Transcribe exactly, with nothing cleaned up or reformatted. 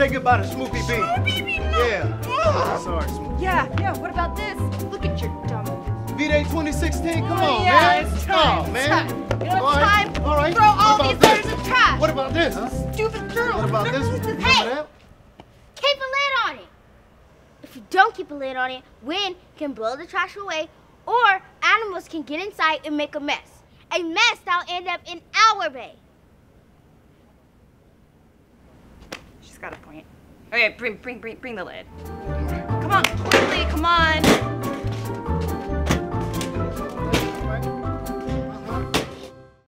say goodbye to Smoopy Bee. Smoopy Bee, no. Yeah. Oh, sorry, Smoopy. Yeah, yeah, what about this? Look at your dumb. V-Day twenty sixteen, come oh, on, yeah, man. It's time. Oh, man. It's time. You know, all right. Time. All right. Throw all these letters in the trash. What about this? Huh? Stupid turtle. What about this? Hey, keep a lid on it. If you don't keep a lid on it, wind can blow the trash away, or animals can get inside and make a mess. A mess that'll end up in our bay. She's got a point. Okay, bring, bring, bring, bring the lid. Come on, quickly, come on.